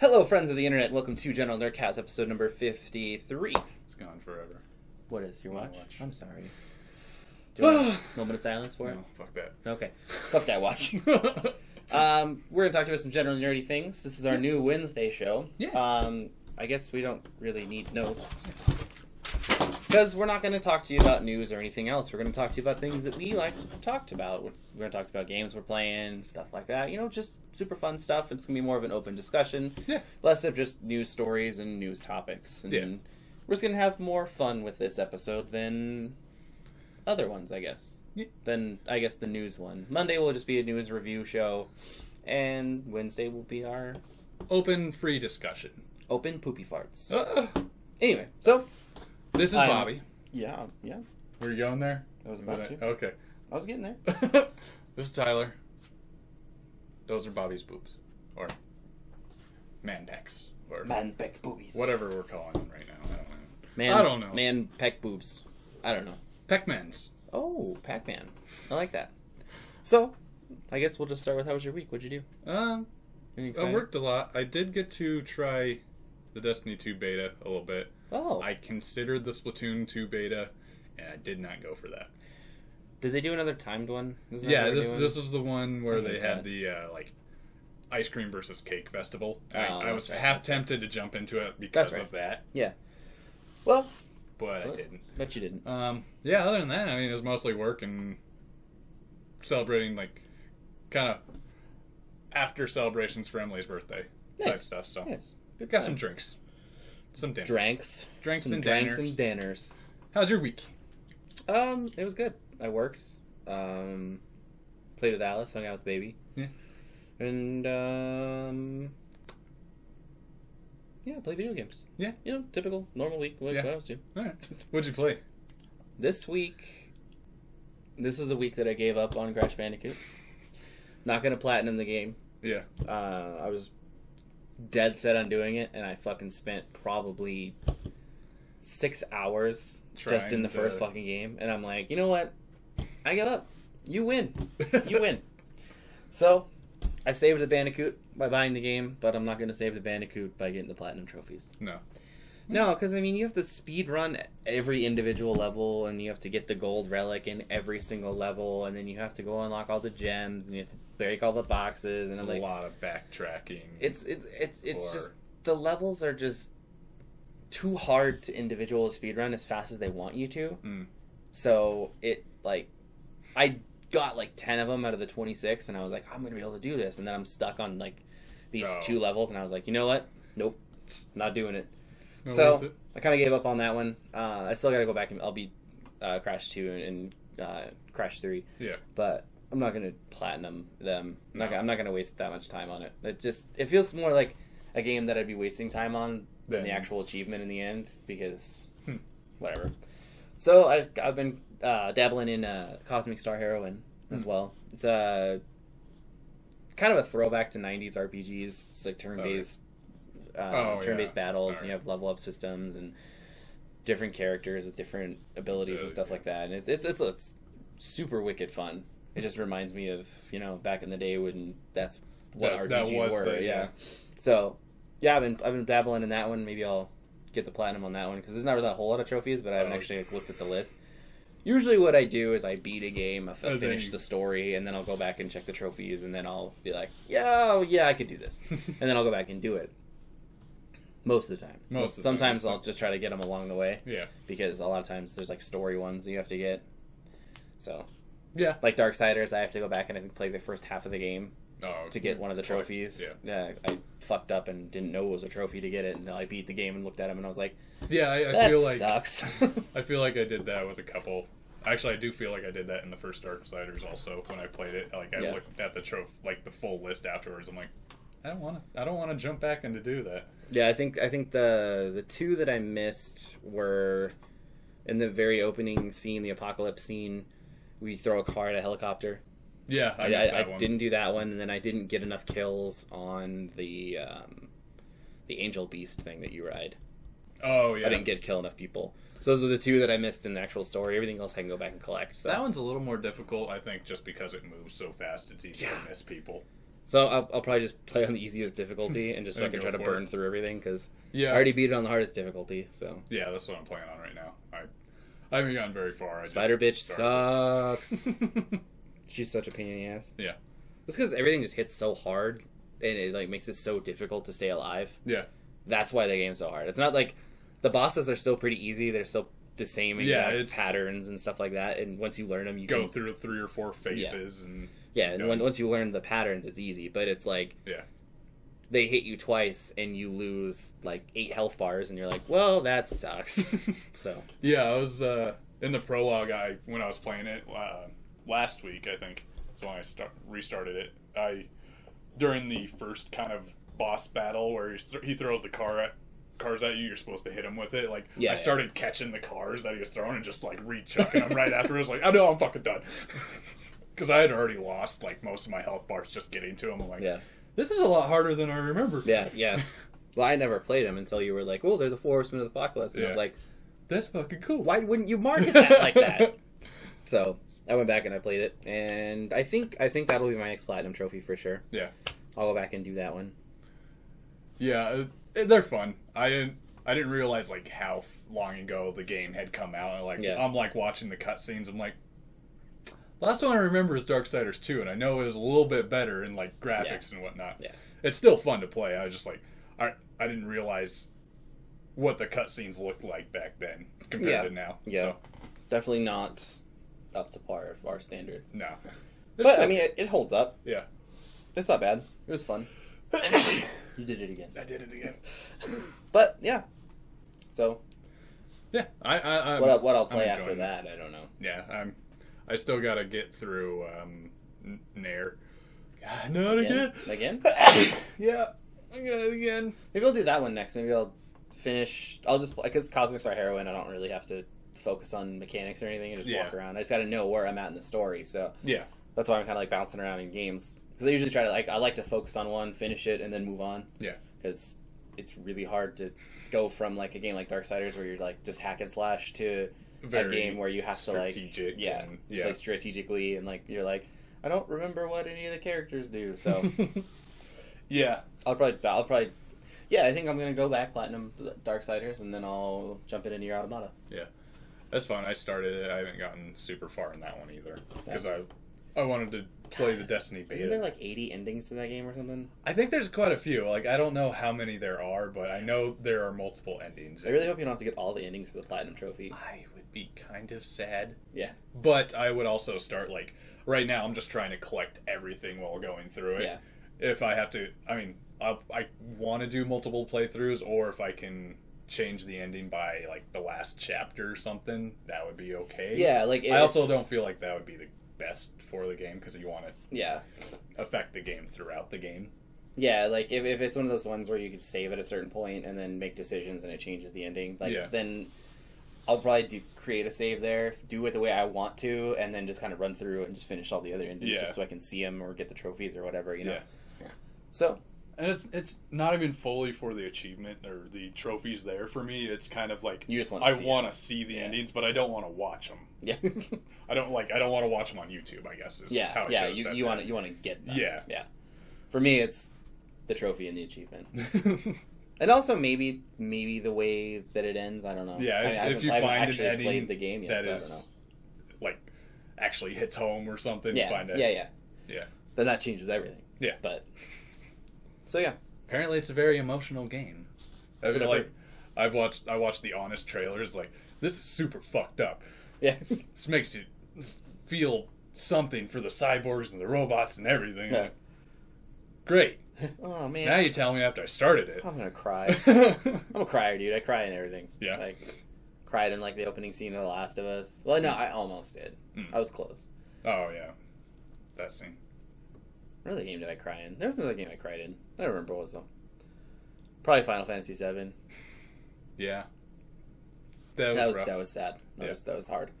Hello, friends of the internet. Welcome to General Nerdcast, episode number 53. It's gone forever. What is your watch? I'm sorry. Do you want a moment of silence for it? No, fuck that. Okay, fuck that watch. We're gonna talk about some general nerdy things. This is our new Wednesday show. Yeah. I guess we don't really need notes because we're not gonna talk to you about news or anything else. We're gonna talk to you about things that we like to talk about. We're gonna talk about games we're playing, stuff like that. You know, just super fun stuff. It's gonna be more of an open discussion, less of just news stories and news topics. And we're just gonna have more fun with this episode than other ones, I guess. Yeah. Then I guess the news one. Monday will just be a news review show, and Wednesday will be our open free discussion. Open poopy farts. Anyway, so this is Bobby. Yeah, yeah. Were you going there? I was about to. Okay. I was getting there. This is Tyler. Those are Bobby's boobs, or man pecs, or man peck boobies. Whatever we're calling them right now. I don't know. Man, I don't know. Man peck boobs. I don't know. Pac-Man's. Oh, Pac-Man. I like that. So, I guess we'll just start with, how was your week? What'd you do? I worked a lot. I did get to try the Destiny 2 beta a little bit. Oh. I considered the Splatoon 2 beta, and I did not go for that. Did they do another timed one? Yeah, this is the one where they had the, like, ice cream versus cake festival. I was half tempted to jump into it because of that. Yeah. Well... But I didn't. But you didn't. Yeah, other than that, I mean, it was mostly work and celebrating, like, kind of after celebrations for Emily's birthday type stuff. So, got some drinks. Some dinners. Drinks and dinners. How's your week? It was good. I worked. Played with Alice, hung out with the baby. Yeah. And, yeah, play video games. Yeah. You know, typical, normal week. What else do? All right. What'd you play? This week, this was the week that I gave up on Crash Bandicoot. Not going to platinum the game. Yeah. I was dead set on doing it, and I fucking spent probably 6 hours just in the first fucking game. And I'm like, you know what? I give up. You win. You win. So... I saved the Bandicoot by buying the game, but I'm not going to save the Bandicoot by getting the platinum trophies. No. No, because, I mean, you have to speedrun every individual level, and you have to get the gold relic in every single level, and then you have to go unlock all the gems, and you have to break all the boxes, and a lot of backtracking. It's just, the levels are just too hard to individual speedrun as fast as they want you to. Mm. So, I got like 10 of them out of the 26, and I was like, I'm gonna be able to do this, and then I'm stuck on like these 2 levels, and I was like, you know what, nope, not doing it. So I kind of gave up on that one. I still gotta go back, and I'll be Crash 2 and Crash 3, but I'm not gonna platinum them. I'm not gonna waste that much time on it. It feels more like a game that I'd be wasting time on than the actual achievement in the end, because whatever. So I've been dabbling in Cosmic Star Heroine as well. It's kind of a throwback to 90s RPGs. It's like turn-based battles, and you have level-up systems and different characters with different abilities and stuff like that. And it's super wicked fun. It just reminds me of, you know, back in the day when that's what RPGs were. So yeah, I've been dabbling in that one. Maybe I'll get the platinum on that one, because there's not really a whole lot of trophies, but I haven't actually looked at the list. Usually what I do is I beat a game, I finish the story, and then I'll go back and check the trophies, and then I'll be like, yeah, I could do this. And then I'll go back and do it. Most of the time. Sometimes I'll just try to get them along the way. Yeah. Because a lot of times there's, like, story ones that you have to get. So. Yeah. Like Darksiders, I have to go back and I think play the first half of the game to get one of the trophies. Yeah. I fucked up and didn't know it was a trophy to get it, and I beat the game and looked at him, and I was like, yeah, I feel like sucks. I feel like I did that with a couple. Actually, I do feel like I did that in the first Darksiders also when I played it. Like, I looked at the the full list afterwards. I'm like, I don't want to jump back into do that. Yeah, I think the two that I missed were in the very opening scene, the apocalypse scene. We throw a car at a helicopter. Yeah, I didn't do that one, and then I didn't get enough kills on the angel beast thing that you ride. Oh, yeah. I didn't kill enough people. So those are the two that I missed in the actual story. Everything else I can go back and collect. So. That one's a little more difficult, I think, just because it moves so fast, it's easy to miss people. So I'll probably just play on the easiest difficulty and just fucking try to burn through everything, because I already beat it on the hardest difficulty. So yeah, that's what I'm playing on right now. I haven't gotten very far. Spider-Bitch sucks. She's such a pain in the ass. Yeah. It's because everything just hits so hard, and it like makes it so difficult to stay alive. Yeah. That's why the game's so hard. It's not like... The bosses are still pretty easy. They're still the same exact patterns and stuff like that. And once you learn them, you go through 3 or 4 phases. Yeah. And once you learn the patterns, it's easy. But it's like... Yeah. They hit you twice and you lose like 8 health bars and you're like, well, that sucks. So yeah, I was in the prologue. When I was playing it last week, I think, so when I restarted it, during the first kind of boss battle where he throws the cars at you, you're supposed to hit him with it. Like I started catching the cars that he was throwing and just like re-chucking them right after. I was like, oh no, I'm fucking done, because I had already lost like most of my health bars just getting to him. I'm like, yeah. This is a lot harder than I remember. Yeah, yeah. Well, I never played them until you were like, oh, they're the 4 Horsemen of the Apocalypse. And I was like, that's fucking cool. Why wouldn't you market that like that? So I went back and I played it. And I think that'll be my next Platinum Trophy for sure. Yeah. I'll go back and do that one. Yeah, they're fun. I didn't realize like how long ago the game had come out. And, like, I'm like watching the cutscenes. I'm like, last one I remember is Darksiders 2, and I know it was a little bit better in like graphics and whatnot. Yeah. It's still fun to play. I was just like, I didn't realize what the cutscenes looked like back then compared to now. Yeah, so. Definitely not up to par of our standards. No, but I mean, it holds up. Yeah, it's not bad. It was fun. You did it again. I did it again. But yeah, so yeah, what I'll play after that, I don't know. Yeah, I still gotta get through NieR. God, not again. Again? Yeah. I got it again. Maybe I'll do that one next. Maybe I'll finish. I'll just play, because Cosmic Star Heroine, I don't really have to focus on mechanics or anything. I just walk around. I just gotta know where I'm at in the story. So yeah, that's why I'm kind of like bouncing around in games, because I usually try to like, I like to focus on one, finish it, and then move on. Yeah. Because it's really hard to go from like a game like Darksiders where you're like just hack and slash to a game where you have to like play strategically, and like you're like, I don't remember what any of the characters do, so yeah, I'll probably yeah, I think I'm gonna go back platinum Darksiders, and then I'll jump into NieR: Automata. Yeah, that's fun. I started it. I haven't gotten super far in that one either, because I wanted to play the Destiny beta. Isn't there like 80 endings to that game or something? I think there's quite a few. Like, I don't know how many there are, but I know there are multiple endings. I really hope you don't have to get all the endings for the Platinum Trophy. I would be kind of sad. Yeah. But I would also start, like, right now I'm just trying to collect everything while going through it. Yeah. If I have to, I mean, I want to do multiple playthroughs, or if I can change the ending by, like, the last chapter or something, that would be okay. Yeah, like... I also don't feel like that would be the best for the game, because you want to affect the game throughout the game. Yeah, like if it's one of those ones where you could save at a certain point and then make decisions and it changes the ending, like then I'll probably create a save there, do it the way I want to, and then just kind of run through and just finish all the other endings just so I can see them or get the trophies or whatever, you know. Yeah. So, and it's not even fully for the achievement or the trophies there for me. It's kind of like you just want I want to see the endings, but I don't want to watch them. Yeah. I don't want to watch them on YouTube, I guess, is how it shows. Yeah, you want to get them. Yeah. Yeah. For me, it's the trophy and the achievement. And also maybe the way that it ends, I don't know. Yeah, if you find an ending the game yet, that is, I don't know, like actually hits home or something. Yeah, find it. Yeah. Then that changes everything. Yeah. But so yeah, apparently it's a very emotional game. I mean, like, I watched the honest trailers. Like, this is super fucked up. Yes, this makes you feel something for the cyborgs and the robots and everything. Yeah. Like, great. Oh man! Now you tell me after I started it, I'm gonna cry. I'm a crier, dude. I cry in everything. Yeah, like cried in like the opening scene of The Last of Us. Well, no, I almost did. I was close. Oh yeah, that scene. Another game that I cry in. There was another game I cried in. I don't remember what it was though. Probably Final Fantasy VII. Yeah. That was rough. That was sad. That was hard.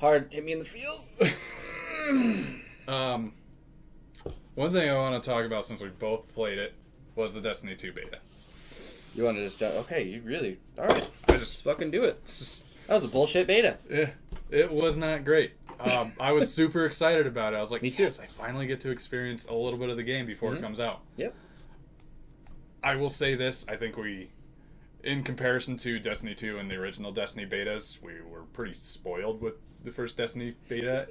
Hard. Hit me in the feels. One thing I want to talk about, since we both played it, was the Destiny 2 beta. You want to just jump? Okay, you really? All right. I just fucking do it. That was a bullshit beta. It was not great. I was super excited about it. I was like, yes, I finally get to experience a little bit of the game before it comes out. Yep. I will say this. I think we, in comparison to Destiny 2 and the original Destiny betas, we were pretty spoiled with the first Destiny beta.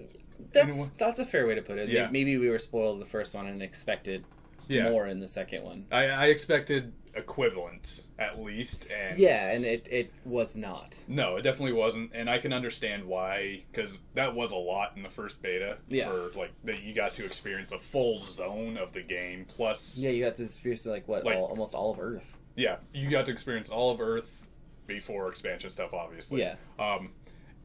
That's a fair way to put it. Yeah. Maybe we were spoiled in the first one and expected more in the second one. I expected equivalent, at least. And yeah, and it was not. No, it definitely wasn't. And I can understand why, because that was a lot in the first beta. Yeah. For, like, that you got to experience a full zone of the game, plus... Yeah, you got to experience, like, what, like, almost all of Earth. Yeah, you got to experience all of Earth before expansion stuff, obviously. Yeah.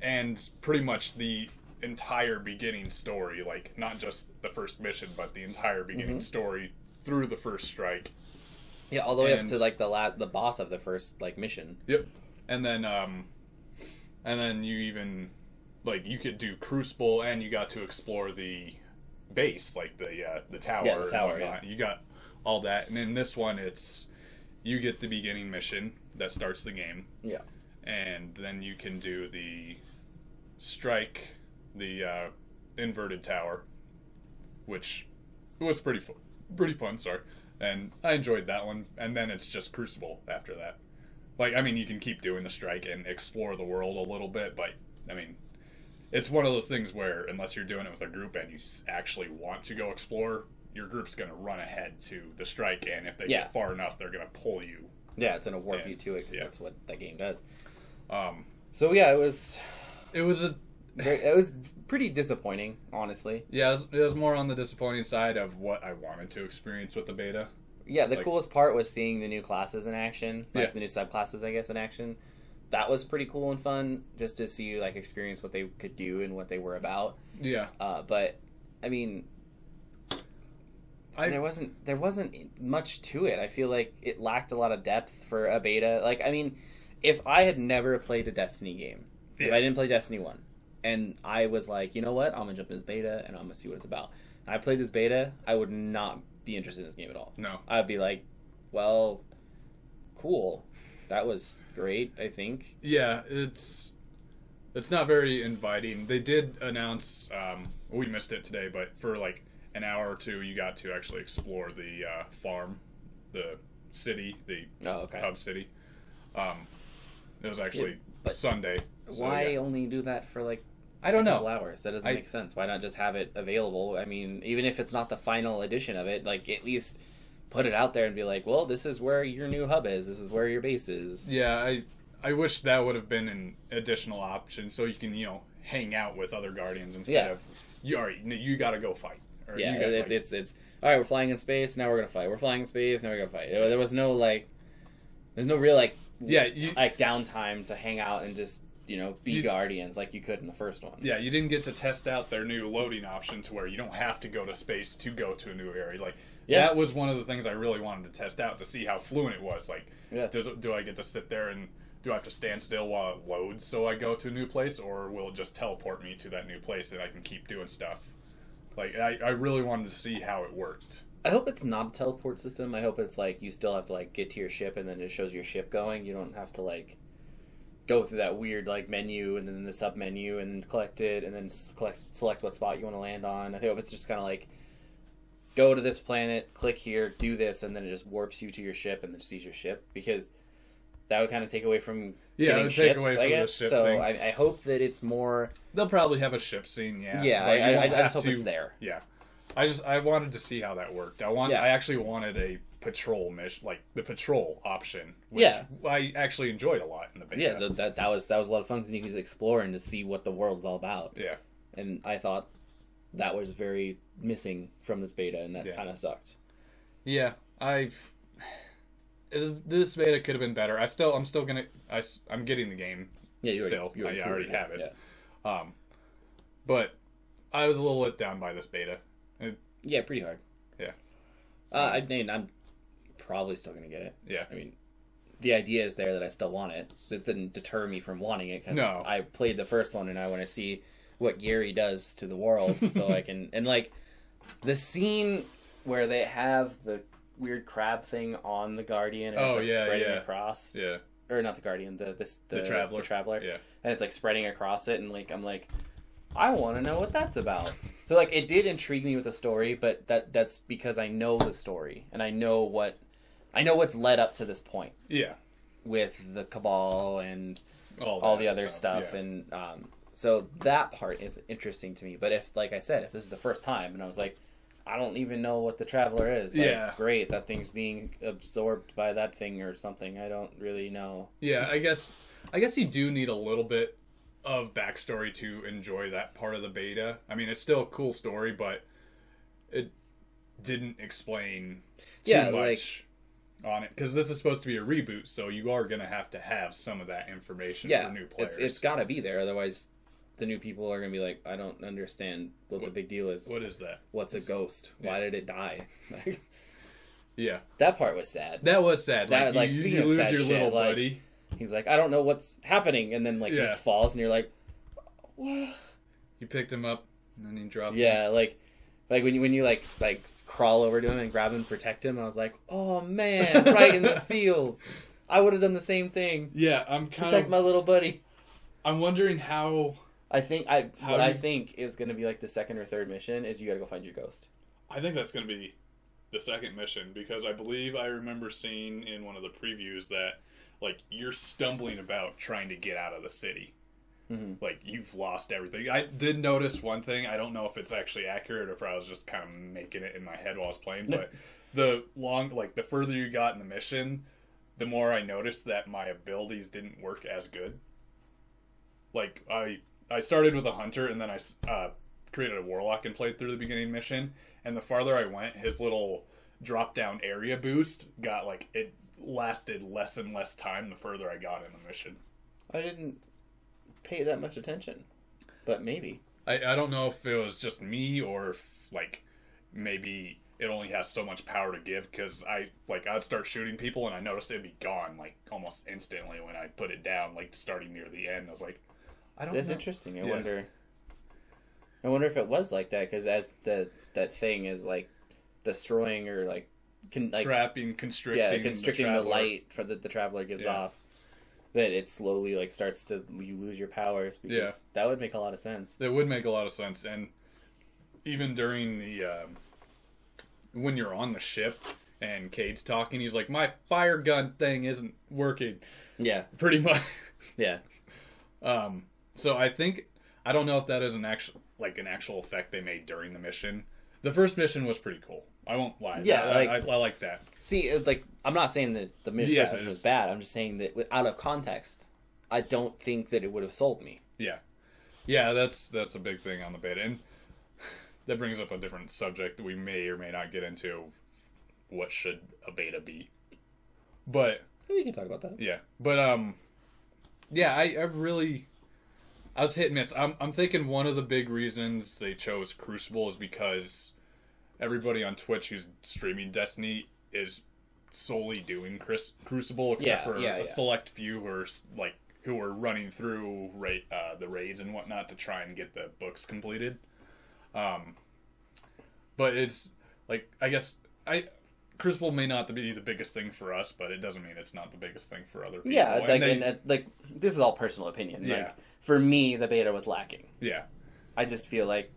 And pretty much the entire beginning story, like, not just the first mission, but the entire beginning story through the first strike. Yeah, all the way up to, like, the boss of the first, like, mission. Yep. And then you even, like, you could do Crucible, and you got to explore the base, like, the tower. Yeah, the tower, yeah. You got all that. And in this one, it's, you get the beginning mission that starts the game. Yeah. And then you can do the strike, the inverted tower, which was pretty fun, sorry. And I enjoyed that one. And then it's just Crucible after that. Like, I mean, you can keep doing the strike and explore the world a little bit, but, I mean, it's one of those things where, unless you're doing it with a group and you actually want to go explore, your group's going to run ahead to the strike, and if they get far enough, they're going to pull you. Yeah, it's going to warp you to it, because that's what that game does. So, yeah, it was pretty disappointing, honestly. Yeah, it was more on the disappointing side of what I wanted to experience with the beta. Yeah, the coolest part was seeing the new classes in action, like the new subclasses, I guess, in action. That was pretty cool and fun, just to see, like, experience what they could do and what they were about. Yeah. But, I mean, there wasn't much to it. I feel like it lacked a lot of depth for a beta. Like, I mean, if I had never played a Destiny game, if I didn't play Destiny 1, and I was like, you know what? I'm going to jump in this beta, and I'm going to see what it's about. And I played this beta, I would not be interested in this game at all. No. I'd be like, well, cool. That was great, I think. Yeah, it's not very inviting. They did announce, we missed it today, but for, like, an hour or two, you got to actually explore the farm, the city, the hub city. It was actually Sunday. So, why only do that for, like, I don't know, hours? That doesn't make sense. Why not just have it available? I mean, even if it's not the final edition of it, like, at least put it out there and be like, well, this is where your new hub is. This is where your base is. Yeah, I wish that would have been an additional option so you can, you know, hang out with other Guardians instead of, you got to go fight. Or yeah, it's all right, we're flying in space, now we're going to fight. We're flying in space, now we're going to fight. There was no, like, there's no real, like, like, downtime to hang out and just, you know, be Guardians like you could in the first one. Yeah, you didn't get to test out their new loading option to where you don't have to go to space to go to a new area. Like, that was one of the things I really wanted to test out to see how fluent it was. Like, do I get to sit there and do I have to stand still while it loads so I go to a new place, or will it just teleport me to that new place and I can keep doing stuff? Like, I really wanted to see how it worked. I hope it's not a teleport system. I hope it's, like, you still have to, like, get to your ship and then it shows your ship going. You don't have to, like, go through that weird, like, menu and then the sub-menu and collect it and then select what spot you want to land on. I hope it's just kind of, like, go to this planet, click here, do this, and then it just warps you to your ship and then sees your ship. Because that would kind of take away from getting ships, I guess. So I hope that it's more... They'll probably have a ship scene, yeah. Yeah, like, I just hope it's there. Yeah. I wanted to see how that worked. I actually wanted a patrol mission, like the patrol option, which I actually enjoyed a lot in the beta. Yeah, that was a lot of fun, because you could just explore and to see what the world's all about. Yeah. And I thought that was very missing from this beta, and that kind of sucked. Yeah, this beta could have been better. I'm getting the game. Yeah, I already have it. Yeah. But I was a little let down by this beta. Yeah, pretty hard. Yeah. I mean, I'm probably still gonna get it. Yeah. I mean, the idea is there that I still want it. This didn't deter me from wanting it, because I played the first one and I want to see what Gary does to the world, so I can. And, like, the scene where they have the weird crab thing on the Guardian, and it's like spreading across. Yeah. Or not the Guardian, the Traveler. Yeah. And it's like spreading across it, and, like, I'm like, I want to know what that's about. So like it did intrigue me with the story, but that's because I know the story and I know what's led up to this point. Yeah. With the Cabal and all the other stuff. Yeah. And so that part is interesting to me. But if, like I said, if this is the first time and I was like, I don't even know what the Traveler is. Like, yeah. Great. That thing's being absorbed by that thing or something. I don't really know. Yeah, I guess you do need a little bit of backstory to enjoy that part of the beta. I mean, it's still a cool story, but it didn't explain too much on it, because this is supposed to be a reboot, so you are going to have some of that information for new players. It's got to be there, otherwise the new people are going to be like, I don't understand what the big deal is. What is that? What's a ghost? Yeah. Why did it die? Like, yeah. That part was sad. That was sad. That, like you lose your little buddy. Like, he's like, I don't know what's happening. And then, like, he just falls, and you're like, what? You picked him up, and then he dropped him. Yeah, like when you, like crawl over to him and grab him, protect him, I was like, oh, man, right in the feels. I would have done the same thing. Yeah, I'm kind of... Protect my little buddy. I'm wondering how... I think is going to be, like, the second or third mission is you got to go find your ghost. I think that's going to be the second mission, because I believe I remember seeing in one of the previews that like, you're stumbling about trying to get out of the city. Mm-hmm. Like, you've lost everything. I did notice one thing. I don't know if it's actually accurate or if I was just kind of making it in my head while I was playing, but the further you got in the mission, the more I noticed that my abilities didn't work as good. Like, I started with a hunter, and then I created a warlock and played through the beginning mission, and the farther I went, his little drop-down area boost got, like, it lasted less and less time the further I got in the mission. I didn't pay that much attention, but maybe. I don't know if it was just me or if, like, maybe it only has so much power to give, because I'd start shooting people and I noticed it'd be gone, like, almost instantly when I put it down, like, starting near the end. I was like, I don't know. That's interesting. I wonder if it was like that, because as that thing is, like, destroying or, like, trapping, constricting the light for that the Traveler gives off, that it slowly like starts to you lose your powers, because that would make a lot of sense. That would make a lot of sense. And even during the when you're on the ship and Cade's talking, he's like, my fire gun thing isn't working. Yeah, pretty much. Yeah. So I think I don't know if that is an actual effect they made during the mission. The first mission was pretty cool. I won't lie. Yeah, I like that. See, like, I'm not saying that the first mission was bad. I'm just saying that out of context, I don't think that it would have sold me. Yeah, yeah, that's a big thing on the beta, and that brings up a different subject that we may or may not get into. What should a beta be? But we can talk about that. Yeah, but yeah, I was hit and miss. I'm thinking one of the big reasons they chose Crucible is because everybody on Twitch who's streaming Destiny is solely doing Crucible, except for a select few who are running through the raids and whatnot to try and get the books completed. But it's like, I guess Crucible may not be the biggest thing for us, but it doesn't mean it's not the biggest thing for other people. Yeah, and this is all personal opinion. Yeah. Like, for me, the beta was lacking. Yeah, I just feel like.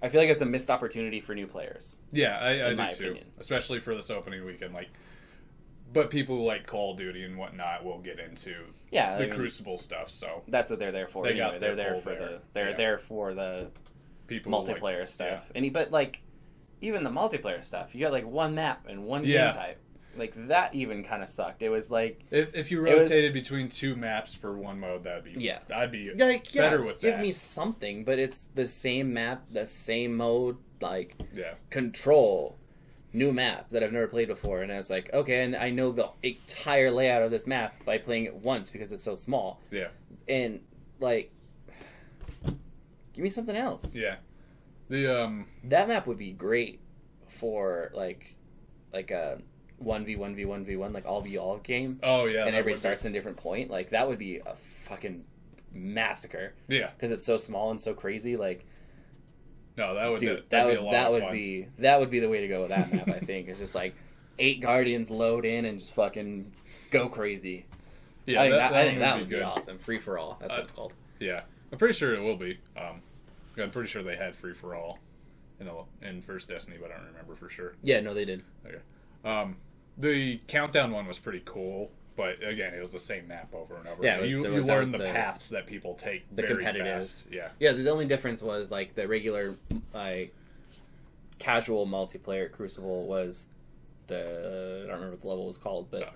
I feel like it's a missed opportunity for new players. Yeah, I do too. Opinion. Especially for this opening weekend. Like, but people who like Call of Duty and whatnot will get into Crucible stuff. So that's what they're there for. They're there for the people multiplayer stuff. Yeah. But like even the multiplayer stuff, you got like one map and one game type. Like that even kind of sucked. It was like if you rotated between two maps for one mode, that'd be I'd be like, better with that. Give me something, but it's the same map, the same mode, like control, new map that I've never played before, and I was like, okay, and I know the entire layout of this map by playing it once because it's so small. Yeah, and like, give me something else. Yeah, the that map would be great for like a 1v1 like all v all game. Oh yeah, and everybody starts in a different point. Like that would be a fucking massacre. Yeah, because it's so small and so crazy. Like, no, that would be the way to go with that map. I think it's just like 8 guardians load in and just fucking go crazy. Yeah, I think that would be awesome. Free for all. That's what it's called. Yeah, I'm pretty sure it will be. I'm pretty sure they had free for all in first Destiny, but I don't remember for sure. Yeah, no, they did. Okay. The countdown one was pretty cool, but again, it was the same map over and over. Yeah, you learn the paths that people take. The very competitive. Fast. Yeah. Yeah. The only difference was like the regular, casual multiplayer at Crucible was the I don't remember what the level was called, but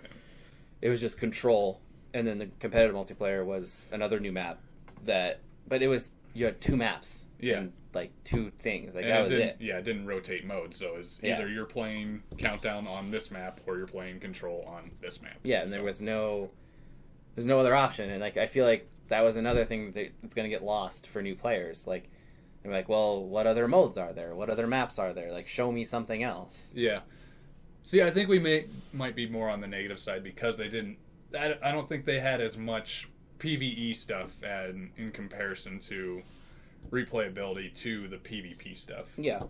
it was just control, and then the competitive multiplayer was another new map that, but it was. You had two maps. Yeah. And, like, two things. Like, and that was it. Yeah, it didn't rotate modes, so it's either you're playing Countdown on this map or you're playing Control on this map. Yeah, and so. There's no other option. And, like, I feel like that was another thing that's going to get lost for new players. Like, they're like, well, what other modes are there? What other maps are there? Like, show me something else. Yeah. See, I think we might be more on the negative side because they didn't... I don't think they had as much... PvE stuff and in comparison to replayability to the PvP stuff. Yeah.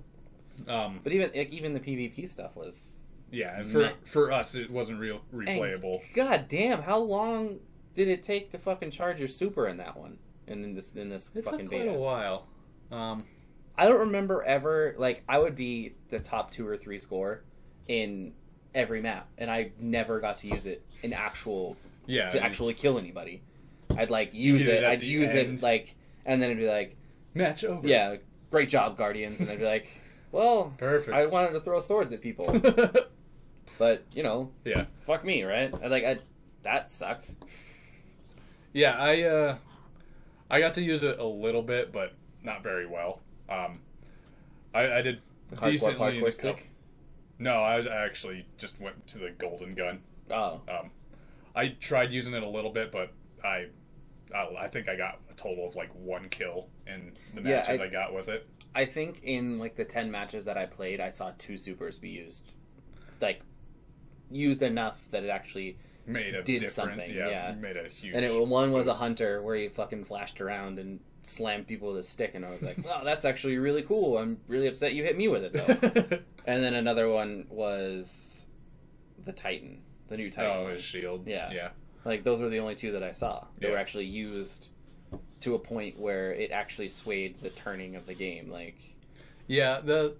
But even the PvP stuff was... Yeah, and for us, it wasn't real replayable. And God damn, how long did it take to fucking charge your super in that one? And in this it fucking beta? It took quite a while. I don't remember ever... Like, I would be the top 2 or 3 score in every map, and I never got to use it in actual... Yeah. To actually kill anybody. I'd like use it. I'd use it like, and then it'd be like, match over. Yeah, like, great job, Guardians. And I'd be like, well, perfect. I wanted to throw swords at people, but you know, yeah, fuck me, right? That sucked. Yeah, I got to use it a little bit, but not very well. I did decently in the stick. No, I actually just went to the golden gun. Oh. I tried using it a little bit, but. I think I got a total of like 1 kill in the matches I got with it. I think in like the 10 matches that I played, I saw 2 supers be used, like used enough that it actually made a did something. Yeah, made a huge. And one was a hunter where he fucking flashed around and slammed people with a stick, and I was like, "Wow, that's actually really cool." I'm really upset you hit me with it though. And then another one was the Titan, the new Titan. Oh, his shield. Yeah, yeah. Like, those were the only 2 that I saw. They were actually used to a point where it actually swayed the turning of the game. Like, yeah, the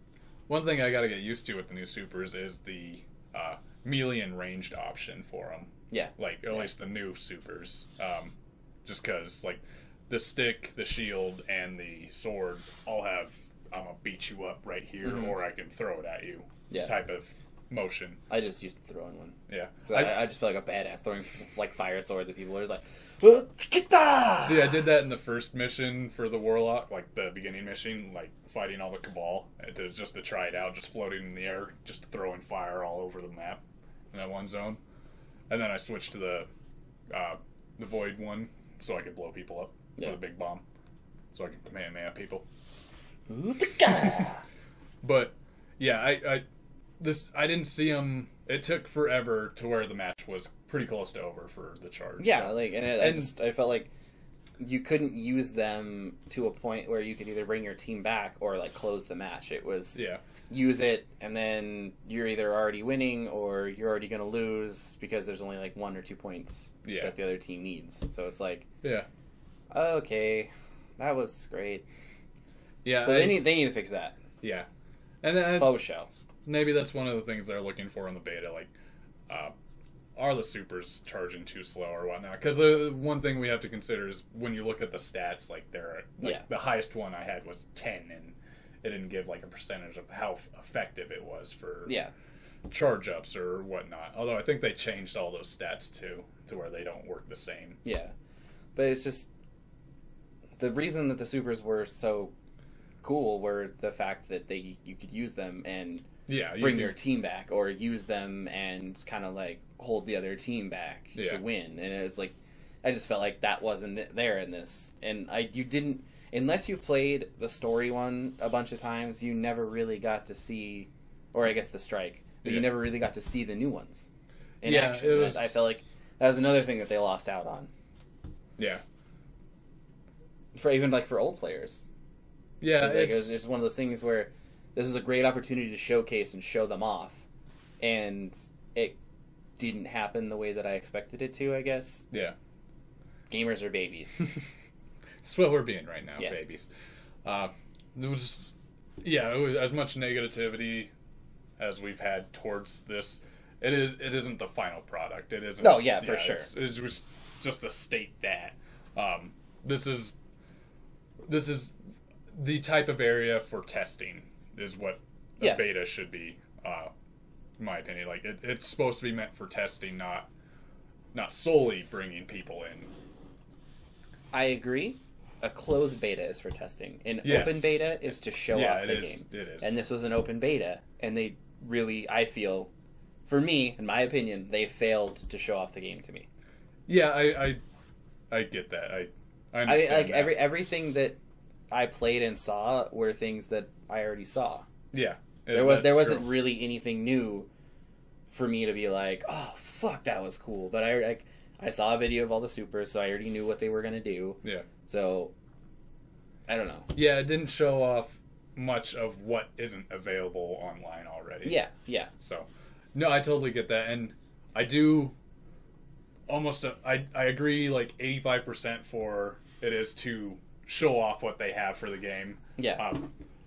one thing I got to get used to with the new supers is the melee and ranged option for them. Yeah. Like, at least the new supers. Just because, like, the stick, the shield, and the sword all have, I'm going to beat you up right here, or I can throw it at you type of... motion. I just used to throw in one. Yeah. I just feel like a badass throwing like fire swords at people. It's like, see, I did that in the first mission for the Warlock, like the beginning mission, like fighting all the Cabal, just to try it out, just floating in the air, just throwing fire all over the map in that one zone. And then I switched to the Void one so I could blow people up with a big bomb. So I could Kamehameha people. But, yeah, I didn't see him. It took forever to where the match was pretty close to over for the charge. Yeah, so. I felt like you couldn't use them to a point where you could either bring your team back or like close the match. It was use it, and then you're either already winning or you're already going to lose because there's only like 1 or 2 points that the other team needs. So it's like, yeah, okay, that was great. Yeah, so they need to fix that. Yeah, and then faux show. Maybe that's one of the things they're looking for in the beta, like, are the supers charging too slow or whatnot? Because the one thing we have to consider is when you look at the stats, like, the highest one I had was 10, and it didn't give, like, a percentage of how effective it was for charge-ups or whatnot. Although I think they changed all those stats, too, to where they don't work the same. Yeah, but it's just the reason that the supers were so cool were the fact that you could use them and... Yeah, bring your team back, or use them and kind of like hold the other team back to win. And it was like, I just felt like that wasn't there in this. And you didn't, unless you played the story one a bunch of times, you never really got to see, or I guess the strike, but you never really got to see the new ones in action. It was, I felt like that was another thing that they lost out on. Yeah. For even like for old players. Yeah. Like, it was just one of those things where. This was a great opportunity to showcase and show them off. And it didn't happen the way that I expected it to, I guess. Yeah. Gamers are babies. That's what we're being right now, babies. There was, yeah, it was as much negativity as we've had towards this. It is. It isn't the final product. It isn't. Oh yeah, for sure. It was just to state that this is the type of area for testing is what the beta should be. In my opinion, like it's supposed to be meant for testing, not solely bringing people in. I agree. A closed beta is for testing. An open beta is to show off the game. It is. And this was an open beta, and they really, I feel, for me, in my opinion, they failed to show off the game to me. Yeah, I get that. I understand. Everything that I played and saw were things that I already saw. Yeah, there wasn't really anything new for me to be like, oh fuck, that was cool. But I saw a video of all the supers, so I already knew what they were gonna do. Yeah. So, I don't know. Yeah, it didn't show off much of what isn't available online already. Yeah, yeah. So, no, I totally get that, and I do almost. I agree, like 85% for it is to show off what they have for the game. Yeah.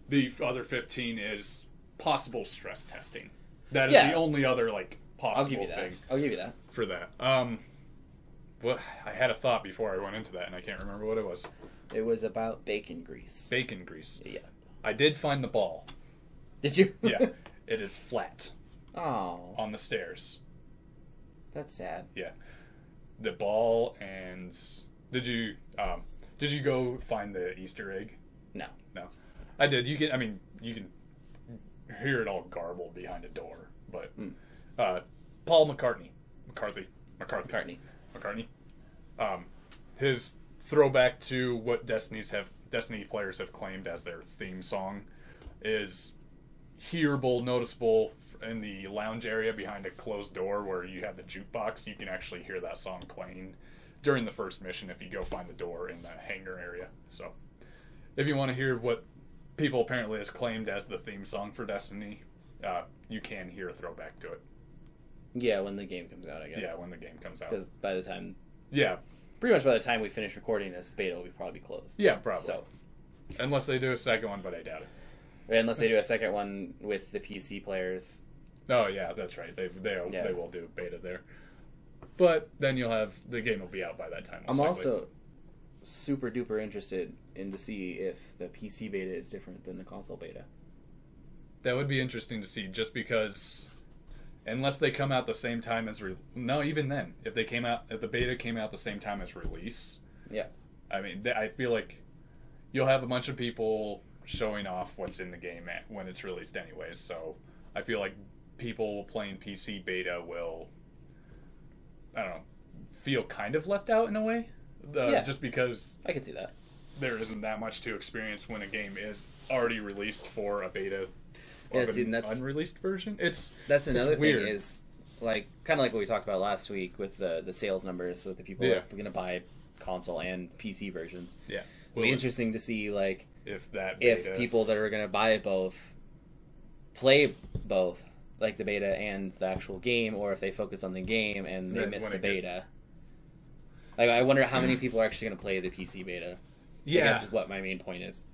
The other 15 is possible stress testing. That is the only other like possible thing. I'll give you that for that. Well, I had a thought before I went into that, and I can't remember what it was. It was about bacon grease. Bacon grease. Yeah. I did find the ball. Did you? Yeah. It is flat. Oh. On the stairs. That's sad. Yeah. The ball and... Did you go find the Easter egg? No. No. I did. You can hear it all garbled behind a door, but... Paul McCartney. McCartney. His throwback to what Destiny players have claimed as their theme song is hearable, noticeable in the lounge area behind a closed door where you have the jukebox. You can actually hear that song playing during the first mission if you go find the door in the hangar area. So if you want to hear what people apparently has claimed as the theme song for Destiny, you can hear a throwback to it. Yeah, when the game comes out, I guess. Yeah, when the game comes out. Because by the time... Yeah. Pretty much by the time we finish recording this, the beta will probably be closed. Yeah, probably. So, unless they do a second one, but I doubt it. Unless they do a second one with the PC players. Oh, yeah, that's right. They will do beta there. But then you'll have... The game will be out by that time. I'm also super duper interested in to see if the PC beta is different than the console beta. That would be interesting to see, just because... Unless they come out the same time as even then, if the beta came out the same time as release, yeah. I mean, I feel like you'll have a bunch of people showing off what's in the game when it's released, anyways. So I feel like people playing PC beta will, I don't know, feel kind of left out in a way, just because I can see that there isn't that much to experience when a game is already released for a beta. Yeah, see, and that's unreleased version. That's another weird thing is like kind of like what we talked about last week with the sales numbers with the people that are going to buy console and PC versions. Yeah, it'll be interesting to see like if people that are going to buy both play both like the beta and the actual game, or if they focus on the game and they miss the beta. Like I wonder how many people are actually going to play the PC beta. Yeah, I guess is what my main point is.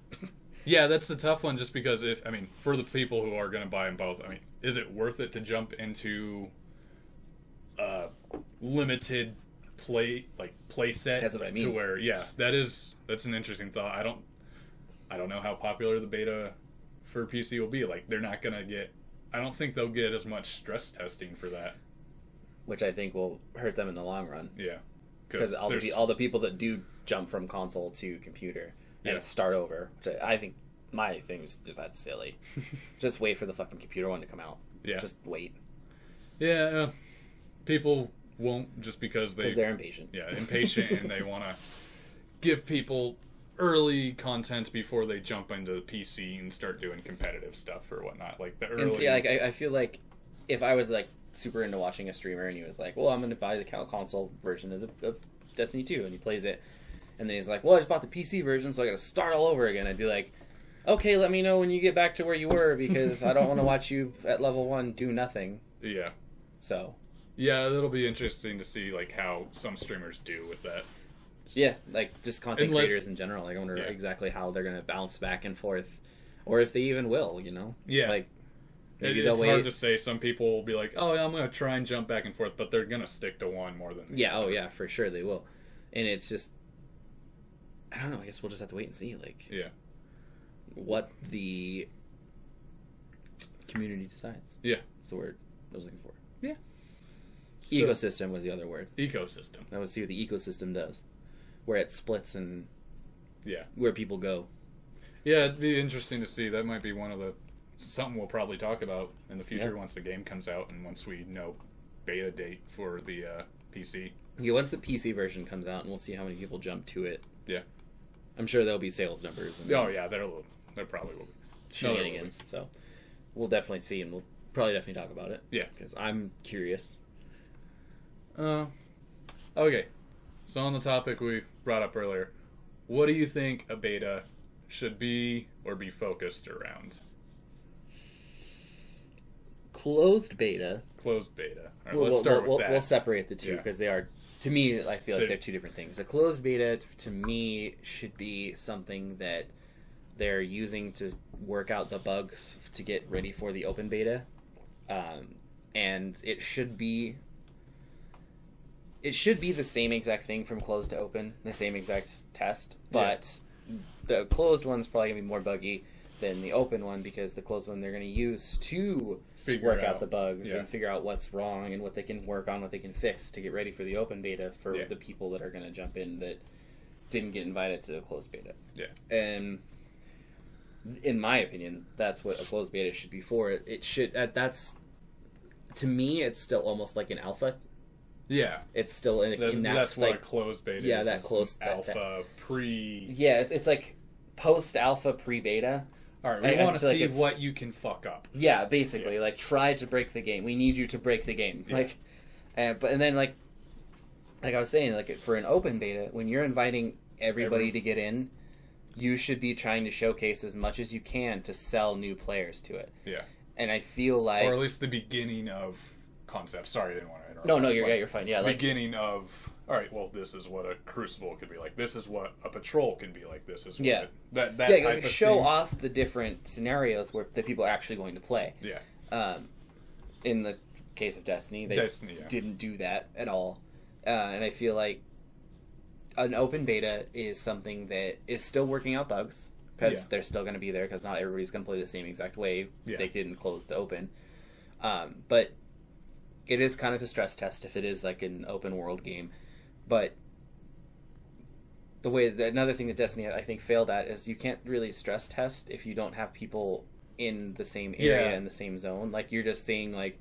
Yeah, that's a tough one just because for the people who are going to buy them both, is it worth it to jump into a limited play set? That's what I mean. To where, that's an interesting thought. I don't know how popular the beta for PC will be. Like, they're not going to get, I don't think they'll get as much stress testing for that. Which I think will hurt them in the long run. Yeah. Because all the people that do jump from console to computer... and start over. Which I think my thing was that's silly. Just wait for the fucking computer one to come out. Yeah. Just wait. Yeah. People won't just because they're impatient. Yeah, impatient, and they want to give people early content before they jump into the PC and start doing competitive stuff or whatnot. Like the early. And see, like I feel like if I was like super into watching a streamer and he was like, "Well, I'm going to buy the console version of Destiny 2," and he plays it. And then he's like, well, I just bought the PC version, so I got to start all over again. I'd be like, okay, let me know when you get back to where you were, because I don't want to watch you at level 1 do nothing. Yeah. So. Yeah, it'll be interesting to see, like, how some streamers do with that. Yeah, like just content creators in general. Like, I wonder exactly how they're gonna bounce back and forth, or if they even will. You know? Yeah. Like, maybe it's hard to say. Some people will be like, "Oh, yeah, I'm gonna try and jump back and forth," but they're gonna stick to one more than the other. Oh, yeah, for sure they will. And it's just, I don't know. I guess we'll just have to wait and see. Like, what the community decides. Yeah, that's the word I was looking for. Yeah. So, ecosystem was the other word. Ecosystem. I would see what the ecosystem does, where it splits and where people go. Yeah, it'd be interesting to see. That might be one of the something we'll probably talk about in the future once the game comes out and once we know beta date for the PC. Yeah, once the PC version comes out, and we'll see how many people jump to it. Yeah, I'm sure there'll be sales numbers. And there probably will be shenanigans. So we'll definitely see, and we'll probably definitely talk about it. Yeah, because I'm curious. Okay, so on the topic we brought up earlier, what do you think a beta should be or be focused around? Closed beta. Closed beta. All right, let's start with that. We'll separate the two because they are, to me, I feel like they're two different things. A closed beta, to me, should be something that they're using to work out the bugs to get ready for the open beta, and it should be... It should be the same exact thing from closed to open, the same exact test, but the closed one's probably going to be more buggy than the open one because the closed one they're going to use to work out the bugs and figure out what's wrong and what they can work on, what they can fix to get ready for the open beta for the people that are going to jump in that didn't get invited to the closed beta. Yeah. And in my opinion, that's what a closed beta should be for. It should, that's, to me, it's still almost like an alpha. Yeah, it's still in that. That's like, what a closed beta. Yeah, that closed alpha pre. Yeah, it's like post alpha pre beta. All right, we want to see what you can fuck up. Yeah, basically, like try to break the game. We need you to break the game. Yeah. Like, but then I was saying, like for an open beta, when you're inviting everybody to get in, you should be trying to showcase as much as you can to sell new players to it. Yeah, and I feel like, or at least the beginning of. Concept. Sorry, I didn't want to interrupt. No, you're fine. Yeah, like, beginning of. All right, well, this is what a Crucible could be like. This is what a patrol could be like. This is what type of show thing. Off the different scenarios where the people are actually going to play. Yeah. In the case of Destiny, they didn't do that at all, and I feel like an open beta is something that is still working out bugs because they're still going to be there because not everybody's going to play the same exact way. Yeah. They didn't close the open, but. It is kind of a stress test if it is like an open world game, but the way another thing that Destiny I think failed at is you can't really stress test if you don't have people in the same area in the same zone. Like you're just seeing like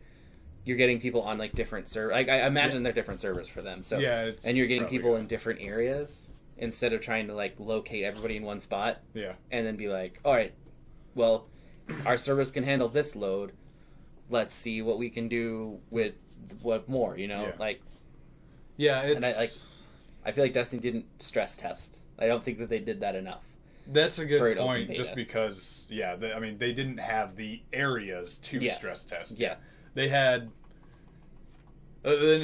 you're getting people on like different servers. Like I imagine they're different servers for them. So and you're getting people in different areas instead of trying to like locate everybody in one spot. Yeah, and then be like, all right, well, our servers can handle this load. Let's see what we can do with what more, you know? Yeah. Like, yeah, it's... And I feel like Destiny didn't stress test. I don't think that they did that enough. That's a good point, just because, I mean, they didn't have the areas to stress test. Yeah. They didn't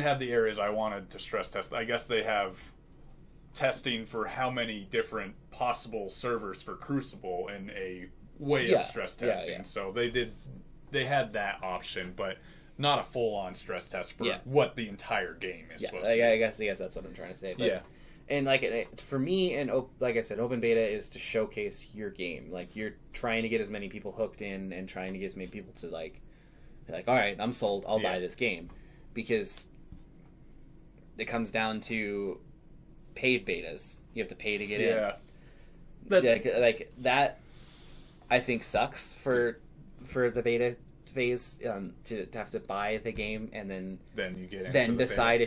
have the areas I wanted to stress test. I guess they have testing for how many different possible servers for Crucible in a way of stress testing. Yeah, yeah. So they did... They had that option, but not a full-on stress test for what the entire game is supposed to be. I guess that's what I'm trying to say. But, and like for me, and like I said, open beta is to showcase your game. Like you're trying to get as many people hooked in, and trying to get as many people to like, all right, I'm sold. I'll buy this game, because it comes down to paid betas. You have to pay to get in. But, like that, I think sucks for the beta phase to have to buy the game and then you get then decide beta.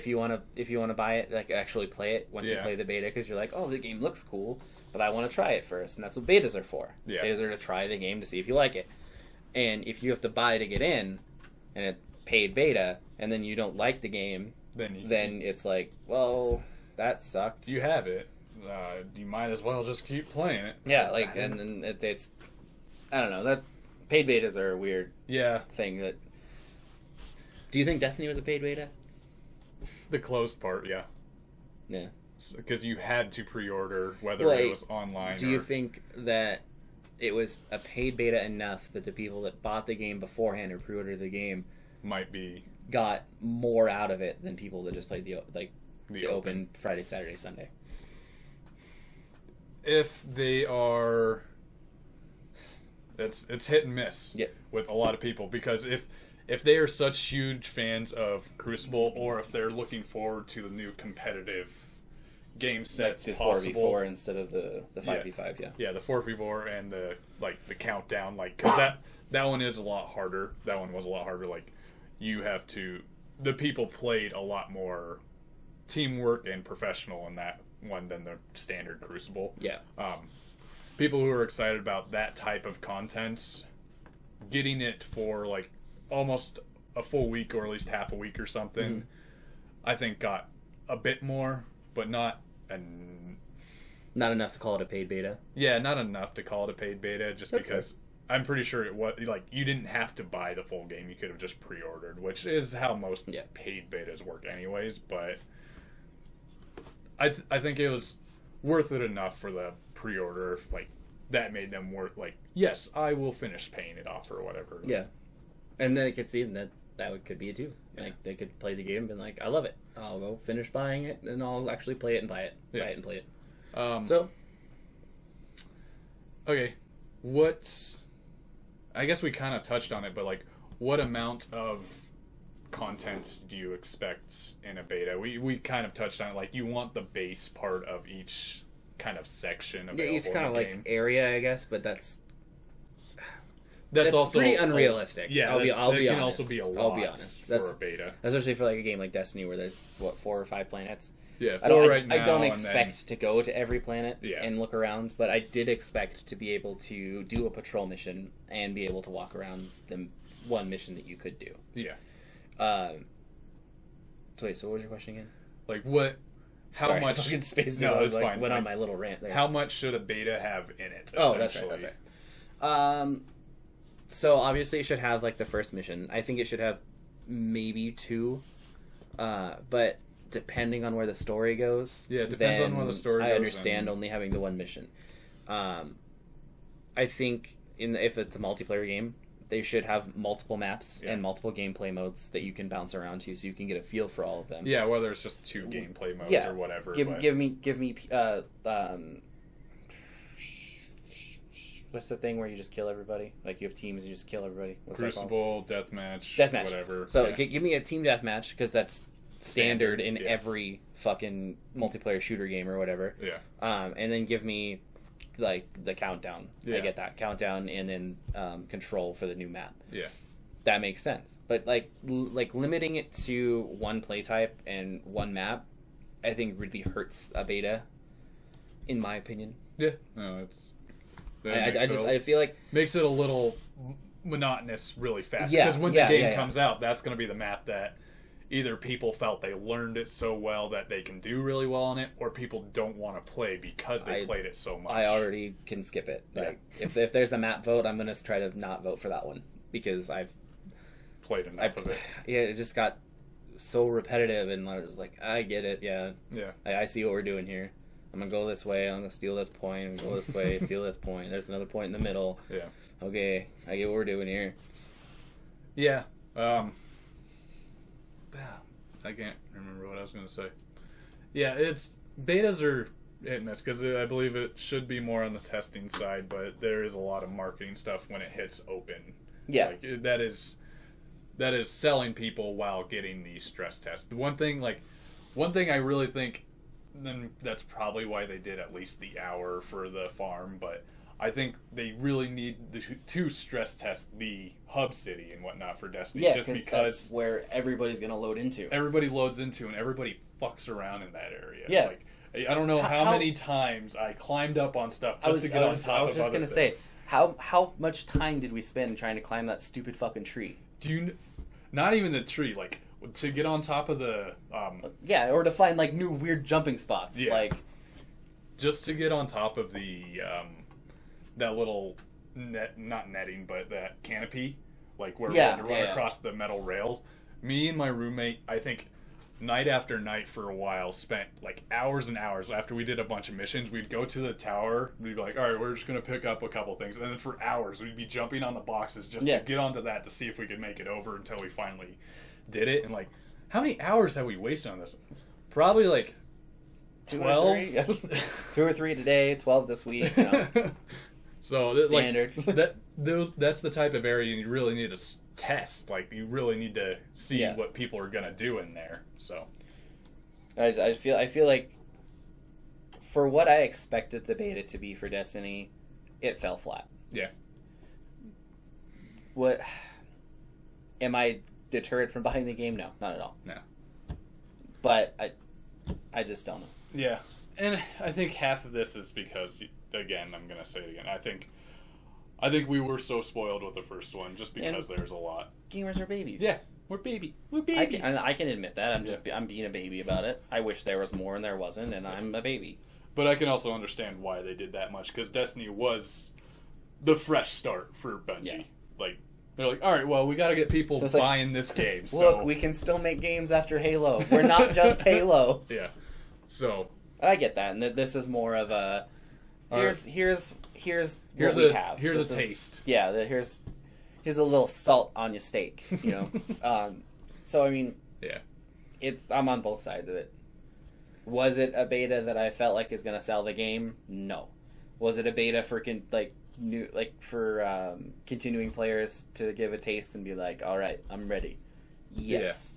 if you want to buy it, like actually play it once you play the beta, because you're like, oh, the game looks cool, but I want to try it first. And that's what betas are for. Betas are to try the game to see if you like it. And if you have to buy to get in and a paid beta and then you don't like the game, then it's like, well, that sucked. You have it, you might as well just keep playing it. Like and it's I don't know, that paid betas are a weird thing. That do you think Destiny was a paid beta? The closed part, yeah. Because you had to pre-order whether it was online. Do you think that it was a paid beta enough that the people that bought the game beforehand or pre-ordered the game might be got more out of it than people that just played the open Friday, Saturday, Sunday? If they are, it's hit and miss with a lot of people, because if they are such huge fans of Crucible, or if they're looking forward to the new competitive game sets, like the possible 4v4 instead of the 5v5, yeah, the 4v4 and the countdown, cause that one is a lot harder. That one was a lot harder. You have to, the people played a lot more teamwork and professional in that one than the standard Crucible. Yeah. People who are excited about that type of content, getting it for almost a full week or at least half a week or something, I think got a bit more, but not enough to call it a paid beta. Yeah, not enough to call it a paid beta, just because I'm pretty sure it was you didn't have to buy the full game. You could have just pre-ordered, which is how most paid betas work anyways, but I think it was worth it enough for the pre-order, that made them worth yes, I will finish paying it off or whatever. Yeah. And then it could seem that could be it too. Yeah. They could play the game and be like, I love it. I'll go finish buying it and I'll actually play it and buy it. Yeah. Buy it and play it. Okay. I guess we kind of touched on it, but what amount of content do you expect in a beta? We kind of touched on it. You want the base part of each kind of section available. Yeah, each kind of area, I guess, but that's also pretty unrealistic. Yeah, I'll be honest. It can also be a lot for a beta, especially for a game like Destiny where there's what, 4 or 5 planets. Yeah, I don't expect to go to every planet and look around, but I did expect to be able to do a patrol mission and be able to walk around the one mission that you could do. Yeah. So what was your question again? How much? Fucking space. No, it's fine. Went on my little rant there. How much should a beta have in it? Oh, that's right. So obviously it should have the first mission. I think it should have maybe 2, but depending on where the story goes, I understand only having the one mission. I think if it's a multiplayer game, they should have multiple maps and multiple gameplay modes that you can bounce around to, so you can get a feel for all of them. Yeah, whether it's just 2 gameplay modes or whatever. Give me what's the thing where you just kill everybody? You have teams and you just kill everybody. What's Crucible, deathmatch, whatever. So give me a team deathmatch, because that's standard in every fucking multiplayer shooter game or whatever. Yeah. And then give me the countdown. Yeah. I get that countdown, and then control for the new map. Yeah. That makes sense. But limiting it to one play type and one map, I think really hurts a beta, in my opinion. Yeah. No, it's. I feel like makes it a little monotonous really fast. Yeah. Because when the game comes out, that's going to be the map that either people felt they learned it so well that they can do really well on it, or people don't want to play because they played it so much. I already can skip it. If there's a map vote, I'm going to try to not vote for that one, because I've played enough of it. Yeah, it just got so repetitive, and I was like, I get it, yeah. I see what we're doing here. I'm going to go this way, I'm going to steal this point, I'm going to go this way, steal this point, there's another point in the middle. Yeah. Okay, I get what we're doing here. Yeah, I can't remember what I was going to say. Yeah, betas are hit and miss, because I believe it should be more on the testing side, but there is a lot of marketing stuff when it hits open. Yeah. That is selling people while getting the stress test. One thing I really think, and that's probably why they did at least the hour for the farm, but I think they really need to stress test the hub city and whatnot for Destiny. Yeah, just because that's where everybody's going to load into. Everybody loads into, and everybody fucks around in that area. Yeah. I don't know how many times I climbed up on stuff just to get on top of other things. How much time did we spend trying to climb that stupid fucking tree? Not even the tree, to get on top of the... yeah, or to find, new weird jumping spots. Yeah. Just to get on top of the... that little not netting, but that canopy, where we're running across the metal rails. Me and my roommate, I think night after night for a while, spent like hours and hours. After we did a bunch of missions, we'd go to the tower, we'd be like, all right, we're just going to pick up a couple things. And then for hours, we'd be jumping on the boxes just to get onto that to see if we could make it over until we finally did it. And like, how many hours have we wasted on this? Probably like 12? 2 or 3 today, 12 this week. No. So standard. Like, that's the type of area you really need to test. Like, you really need to see what people are gonna do in there. So, I feel like for what I expected the beta to be for Destiny, it fell flat. Yeah. What? Am I deterred from buying the game? No, not at all. No. But I just don't know. Yeah, and I think half of this is because. Again, I'm gonna say it again. I think we were so spoiled with the first one just because there's a lot. Gamers are babies. Yeah, we're babies. I can admit that. I'm being a baby about it. I wish there was more and there wasn't, and I'm a baby. But I can also understand why they did that much because Destiny was the fresh start for Bungie. Yeah. Like they're like, all right, well, we got to get people buying this game. Look, so we can still make games after Halo. We're not just Halo. Yeah. So I get that, and this is more of a. Here's what we have. Here's a taste. Yeah, here's a little salt on your steak, you know. So I mean, yeah, I'm on both sides of it. Was it a beta that I felt like is going to sell the game? No. Was it a beta for continuing players to give a taste and be like, all right, I'm ready? Yes.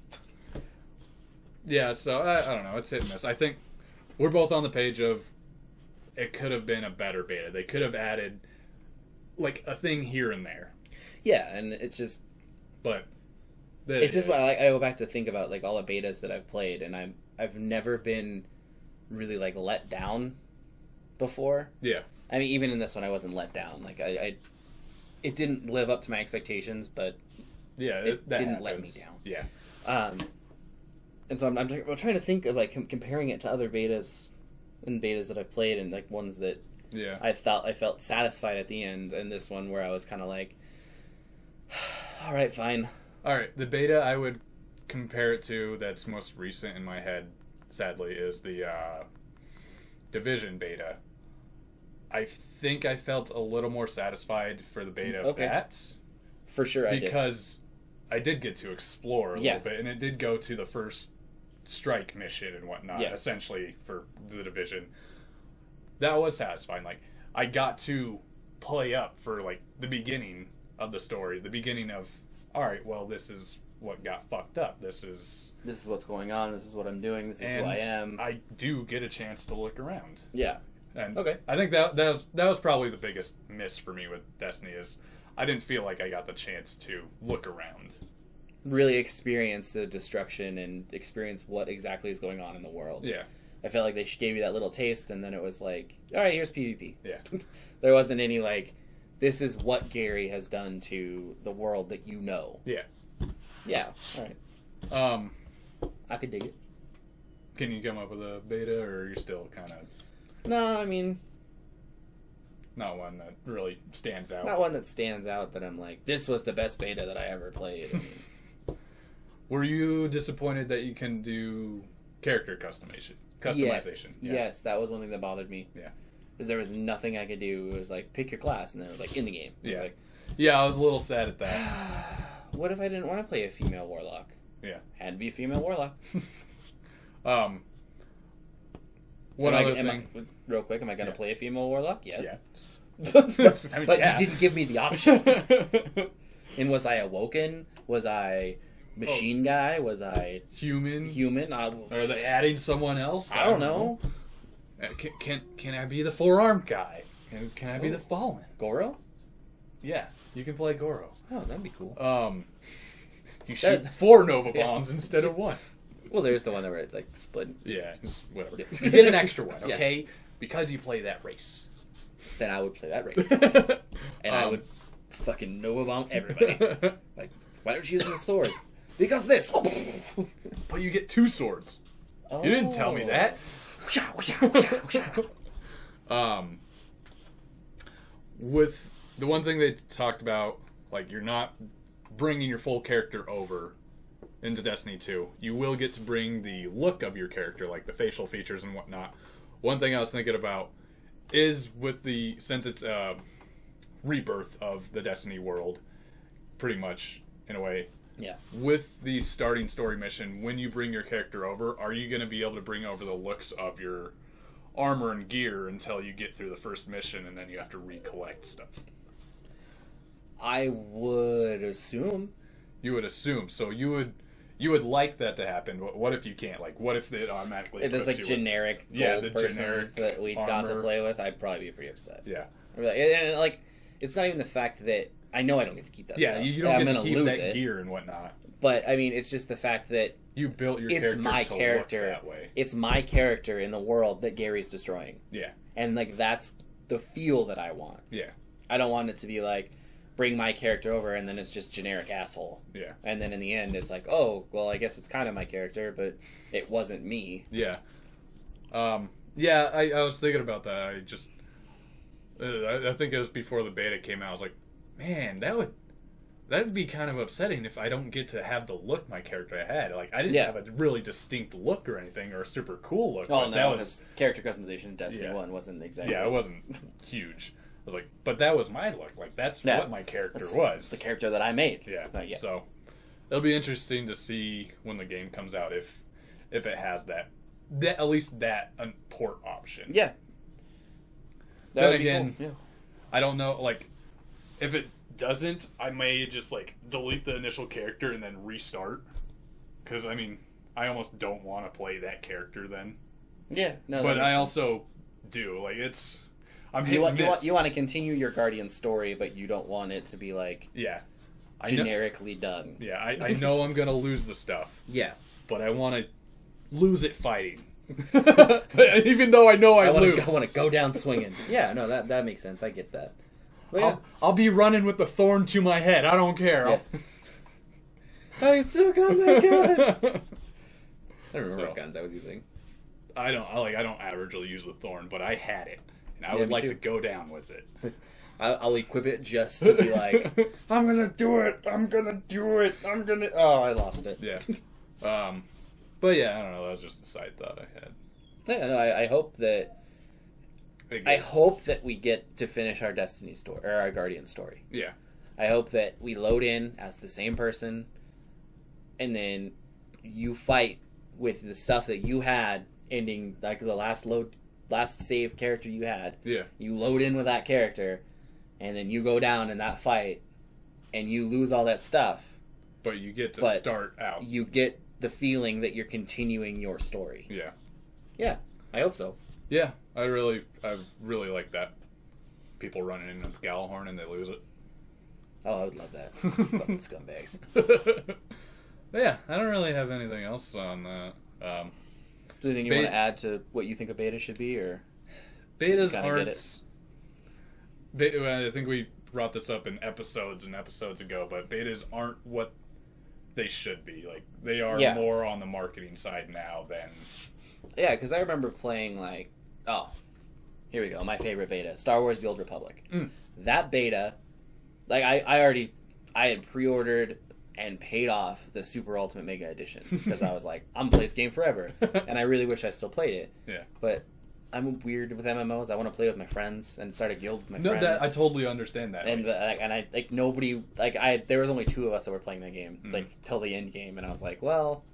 Yeah. So I don't know. It's hit and miss. I think we're both on the page of. It could have been a better beta. They could have added, like, a thing here and there. Yeah, and it's just... But... It's just what I go back to think about, like, all the betas that I've played, and I've never been really, like, let down before. Yeah. I mean, even in this one, I wasn't let down. Like, it didn't live up to my expectations, but yeah, it didn't let me down. Yeah. And so I'm trying to think of, like, comparing it to other betas... And betas that I've played, and like ones that I felt satisfied at the end, and this one where I was kind of like, all right, fine. All right, the beta I would compare it to that's most recent in my head, sadly, is the Division beta. I think I felt a little more satisfied for the beta of that. For sure, I did get to explore a little bit, and it did go to the first. Strike mission and whatnot, essentially for the Division. That was satisfying. Like I got to play up for like the beginning of the story, the beginning of all right, well, this is what got fucked up. This is what's going on. This is what I'm doing. This is who I am. I do get a chance to look around. Yeah. And I think that was probably the biggest miss for me with Destiny is I didn't feel like I got the chance to look around. Really experience the destruction and experience what exactly is going on in the world. Yeah. I felt like they gave you that little taste, and then it was like, all right, here's PvP. Yeah. There wasn't any, like, this is what Gary has done to the world that you know. Yeah. Yeah. All right. I could dig it. Can you come up with a beta, or you're still kind of... No, I mean... Not one that really stands out. Not one that stands out that I'm like, this was the best beta that I ever played. I mean, were you disappointed that you can do character customization? Yes, that was one thing that bothered me. Yeah. Because there was nothing I could do. It was like, pick your class, and then it was like, in the game. Yeah. Like, yeah, I was a little sad at that. What if I didn't want to play a female warlock? Yeah. Had to be a female warlock. Am I going to play a female warlock? Yes. Yeah. But you didn't give me the option. And was I awoken? Was I... Machine guy? Was I human? Human? Are they adding someone else? I don't know. Can I be the four-armed guy? Can I be the fallen? Goro? Yeah, you can play Goro. Oh, that'd be cool. You shoot 4 Nova bombs instead of 1. Well, there's the one that were like split. Yeah, whatever. You get an extra one, okay? Yeah. Because you play that race. Then I would play that race, and I would fucking Nova bomb everybody. Like, why don't you use the swords? Because this. But you get 2 swords. Oh. You didn't tell me that. With the one thing they talked about, like, you're not bringing your full character over into Destiny 2. You will get to bring the look of your character, like the facial features and whatnot. One thing I was thinking about is with the, since it's a rebirth of the Destiny world, pretty much, in a way. Yeah. With the starting story mission, when you bring your character over, are you going to be able to bring over the looks of your armor and gear until you get through the first mission and then you have to recollect stuff? I would assume. You would assume. So you would like that to happen. What if you can't? Like, what if it automatically... If it's like generic with, gold person that we got to play with, I'd probably be pretty upset. Yeah. And like, it's not even the fact that... I know I don't get to keep that stuff. Yeah, you don't get to keep that gear and whatnot. But, I mean, it's just the fact that... You built your character that way. It's my character in the world that Gary's destroying. Yeah. And, like, that's the feel that I want. Yeah. I don't want it to be, like, bring my character over and then it's just generic asshole. Yeah. And then in the end, it's like, oh, well, I guess it's kind of my character, but it wasn't me. Yeah. Yeah, I was thinking about that. I just... I think it was before the beta came out. I was like, man, that would be kind of upsetting if I don't get to have the look my character had. Like, I didn't have a really distinct look or anything, or a super cool look. Oh, no, that was character customization in Destiny 1 wasn't exactly... Yeah, it wasn't huge. I was like, but that was my look. Like, that's what my character was. The character that I made. Yeah, so it'll be interesting to see when the game comes out if it has that at least that port option. Yeah. Then again, cool. I don't know, like... If it doesn't, I may just, like, delete the initial character and then restart. Because, I mean, I almost don't want to play that character then. Yeah. No. But I also do. Like, it's... You want to continue your Guardian story, but you don't want it to be, like... Yeah. Generically done. Yeah, I know I'm going to lose the stuff. Yeah. But I want to lose it fighting. Even though I know I lose. I want to go down swinging. Yeah, no, that makes sense. I get that. Yeah. I'll be running with the thorn to my head. I don't care. Yeah. I still got my gun. I don't remember what guns I was using. I don't averagely use the thorn, but I had it, and I would like to go down with it. I'll equip it just to be like, I'm gonna do it. I'm gonna do it. I'm gonna. Oh, I lost it. Yeah. But yeah, I don't know. That was just a side thought I had. Yeah, no, I hope that. I hope that we get to finish our Destiny story, or our Guardian story. Yeah. I hope that we load in as the same person, and then you fight with the stuff that you had, ending, like, the last save character you had. Yeah. You load in with that character, and then you go down in that fight, and you lose all that stuff. But you get to start out. You get the feeling that you're continuing your story. Yeah. Yeah, I hope so. Yeah, I really like that. People running in with Gjallarhorn and they lose it. Oh, I would love that. Fucking scumbags. But yeah, I don't really have anything else on that. Is there anything you want to add to what you think a beta should be, or betas aren't? I think we brought this up in episodes and episodes ago, but betas aren't what they should be. Like, they are more on the marketing side now than. Yeah, because I remember playing, like, oh, here we go, my favorite beta, Star Wars The Old Republic. Mm. That beta, like, I had pre-ordered and paid off the Super Ultimate Mega Edition because I was like, I'm going to play this game forever, and I really wish I still played it. Yeah. But I'm weird with MMOs. I want to play with my friends and start a guild with my friends. No, I totally understand that. And, I, like, nobody, like, there was only two of us that were playing that game, like, till the end game, and I was like, well...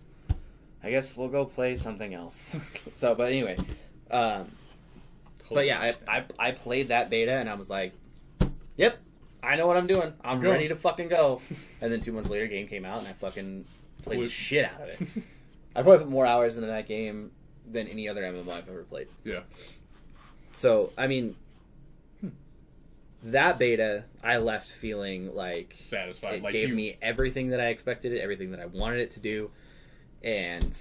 I guess we'll go play something else. So, but anyway, totally, but yeah, I played that beta and I was like, "Yep, I know what I'm doing. I'm ready to fucking go." And then 2 months later, game came out and I fucking played the shit out of it. I probably put more hours into that game than any other MMO I've ever played. Yeah. So I mean, that beta, I left feeling like satisfied. It gave me everything that I expected it, everything that I wanted it to do. And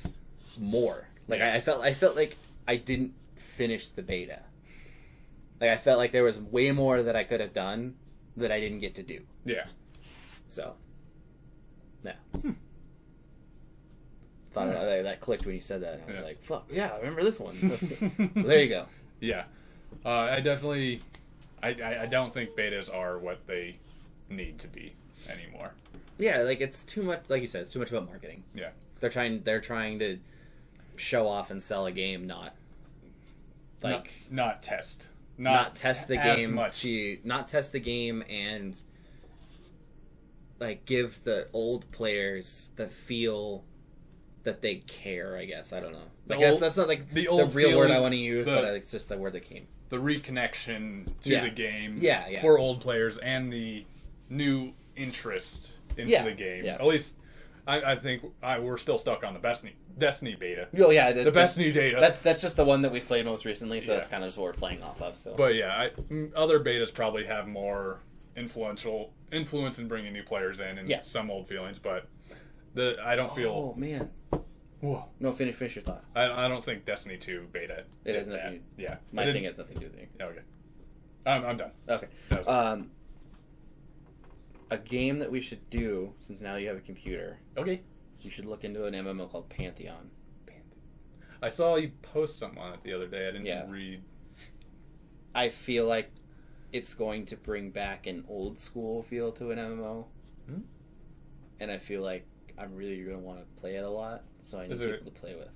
more. Like, I felt like I didn't finish the beta. Like, I felt like there was way more that I could have done that I didn't get to do. Yeah. So. Yeah. Thought about that clicked when you said that. And I was like, fuck, yeah, I remember this one. Well, there you go. Yeah. I definitely... I don't think betas are what they need to be anymore. Yeah, like it's too much. Like you said, it's too much about marketing. Yeah, they're trying to show off and sell a game, not test the game and like give the old players the feel that they care. I guess I don't know. Like that's not like the real feeling, word I want to use, but it's just the word that came. The reconnection to the game for old players and the new interest into the game. Yeah. At least I think we're still stuck on the Destiny beta. Oh yeah, the Destiny data. That's just the one that we played most recently, so that's kind of just what we're playing off of. So, but yeah, other betas probably have more influence in bringing new players in and some old feelings, but I don't feel. Oh man. Whoa. No, finish your thought. I don't think Destiny 2 beta. It has nothing. Yeah, my thing has nothing to do with it. Okay, I'm done. Okay. A game that we should do, since now you have a computer. Okay. So you should look into an MMO called Pantheon. I saw you post something on it the other day. I didn't read. I feel like it's going to bring back an old school feel to an MMO, and I feel like I'm really going to want to play it a lot, so I need people to play with.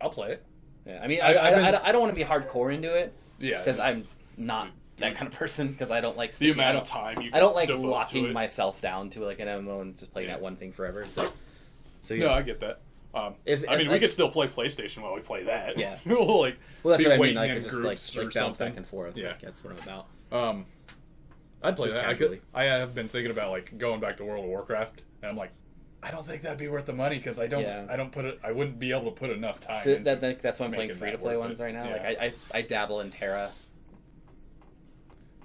I'll play it. Yeah, I mean, I don't want to be hardcore into it. Yeah, because I'm not that kind of person. Because I don't like the amount of time. I don't like locking myself down to like an MMO and just playing that one thing forever. So yeah, no, I get that. I mean, we could still play PlayStation while we play that. Yeah, well, that's what I mean. I can just like bounce back and forth. Yeah, like, that's what I'm about. I'd play that. I have been thinking about like going back to World of Warcraft, and I'm like, I don't think that'd be worth the money because I wouldn't be able to put enough time. So that's why I'm playing free to play ones right now. Yeah. Like I dabble in Terra.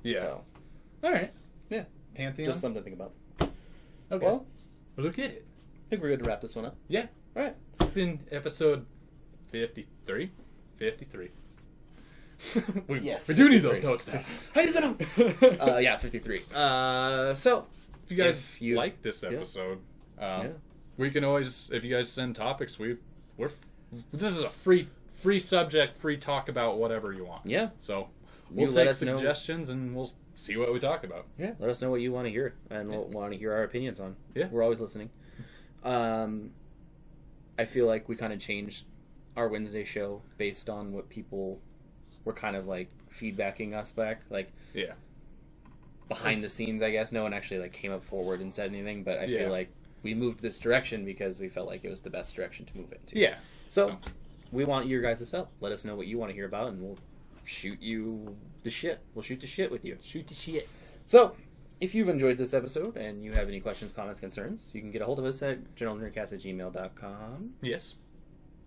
Yeah. So. All right. Yeah. Pantheon. Just something to think about. Okay. Well, look at it. I think we're good to wrap this one up. Yeah. All right. It's been episode 53. 53. We do need those notes now. How does that? 53. So if you guys like this episode. We can always, if you guys send topics, this is a free subject, free talk about whatever you want. Yeah. So we'll take suggestions and we'll see what we talk about. Yeah. Let us know what you want to hear and what we want to hear our opinions on. Yeah. We're always listening. I feel like we kind of changed our Wednesday show based on what people were kind of like feedbacking us back. Like, yeah. Behind the scenes, I guess. No one actually like came up forward and said anything, but I feel like we moved this direction because we felt like it was the best direction to move into. Yeah. So we want your guys' help. Let us know what you want to hear about, and we'll shoot you the shit. We'll shoot the shit with you. Shoot the shit. So if you've enjoyed this episode and you have any questions, comments, concerns, you can get a hold of us at generalnerdcast@gmail.com. Yes.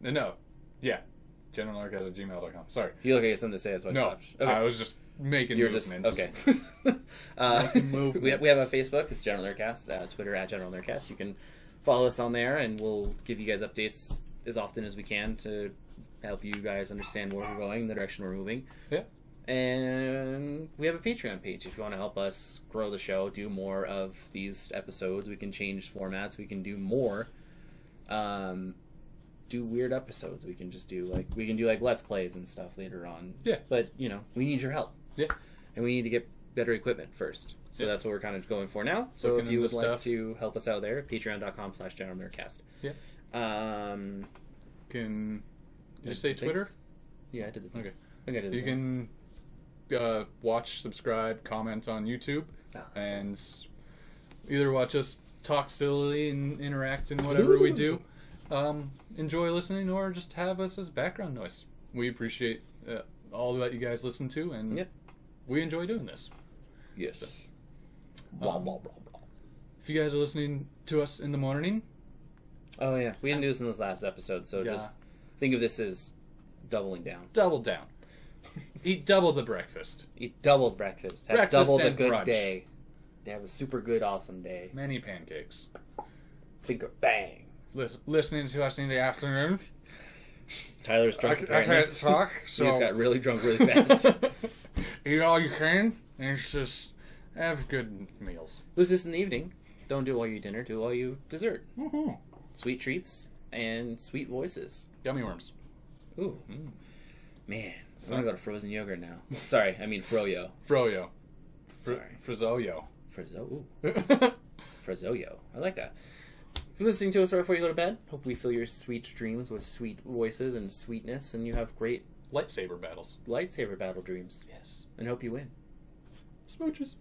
No. Yeah. generalnerdcast@gmail.com. Sorry. You look like you had something to say. That's why I stopped. Okay. I was just making movements. Okay. Movements. We have a Facebook. It's General Nerdcast. Twitter @General Nerdcast. You can follow us on there, and we'll give you guys updates as often as we can to help you guys understand where we're going, the direction we're moving. Yeah. And we have a Patreon page. If you want to help us grow the show, do more of these episodes, we can change formats. We can do more. Do weird episodes. We can just do like let's plays and stuff later on. Yeah. But you know, we need your help. Yeah. And we need to get better equipment first. So that's what we're kind of going for now. So if you would like to help us out there, patreon.com/generalnerdcast. Yeah. Did you say Twitter? Yeah, I did the things. Okay. You can watch, subscribe, comment on YouTube and either watch us talk silly and interact in whatever we do. Enjoy listening or just have us as background noise. We appreciate all that you guys listen to, and we enjoy doing this. Yes. So, if you guys are listening to us in the morning. Oh, yeah. We didn't do this in this last episode, so just think of this as doubling down. Double down. Eat double the breakfast. Eat double breakfast. Have breakfast double the good brunch. Day. Have a super good, awesome day. Many pancakes. Finger bang. Listening to us in the afternoon. Tyler's drunk. I can't talk. So he just got really drunk really fast. Eat all you can, and just have good meals. It was just an evening. Don't do all you dinner. Do all you dessert. Mm-hmm. Sweet treats and sweet voices. Gummy worms. Ooh, man! I'm gonna go to frozen yogurt now. Sorry, I mean froyo. Froyo. Sorry. Frozoyo. Frozo. Frazoyo. I like that. If you're listening to us right before you go to bed, hope we fill your sweet dreams with sweet voices and sweetness, and you have great lightsaber battle dreams. Yes. And hope you win. Smooches.